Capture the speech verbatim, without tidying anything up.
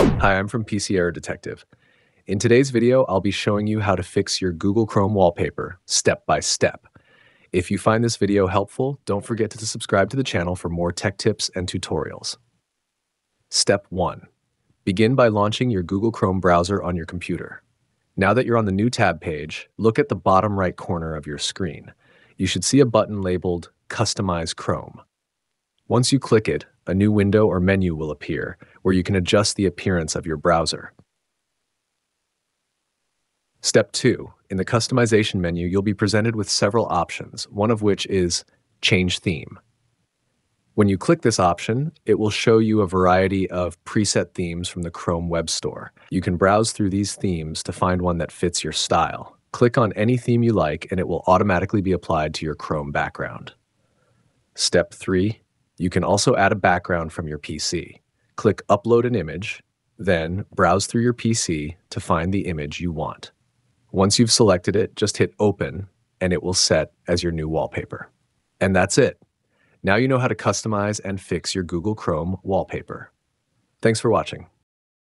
Hi, I'm from P C Error Detective. In today's video, I'll be showing you how to fix your Google Chrome wallpaper step by step. If you find this video helpful, don't forget to subscribe to the channel for more tech tips and tutorials. Step one. Begin by launching your Google Chrome browser on your computer. Now that you're on the new tab page, look at the bottom right corner of your screen. You should see a button labeled Customize Chrome. Once you click it, a new window or menu will appear where you can adjust the appearance of your browser. Step two. In the customization menu, you'll be presented with several options, one of which is Change Theme. When you click this option, it will show you a variety of preset themes from the Chrome Web Store. You can browse through these themes to find one that fits your style. Click on any theme you like and it will automatically be applied to your Chrome background. Step three. You can also add a background from your P C. Click Upload an Image, then browse through your P C to find the image you want. Once you've selected it, just hit Open and it will set as your new wallpaper. And that's it. Now you know how to customize and fix your Google Chrome wallpaper. Thanks for watching.